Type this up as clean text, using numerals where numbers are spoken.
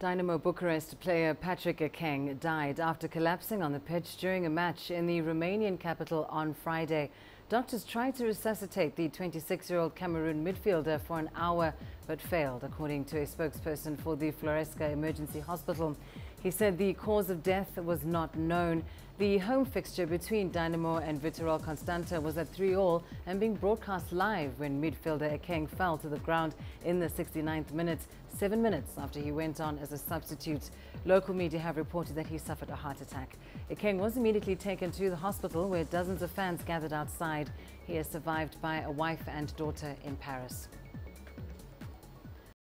Dinamo Bucharest player Patrick Ekeng died after collapsing on the pitch during a match in the Romanian capital on Friday. Doctors tried to resuscitate the 26-year-old Cameroon midfielder for an hour but failed, according to a spokesperson for the Floreasca Emergency Hospital. He said the cause of death was not known. The home fixture between Dinamo and Viitorul Constanta was at 3-3 and being broadcast live when midfielder Ekeng fell to the ground in the 69th minute, 7 minutes after he went on as a substitute. Local media have reported that he suffered a heart attack. Ekeng was immediately taken to the hospital where dozens of fans gathered outside. He is survived by a wife and daughter in Paris.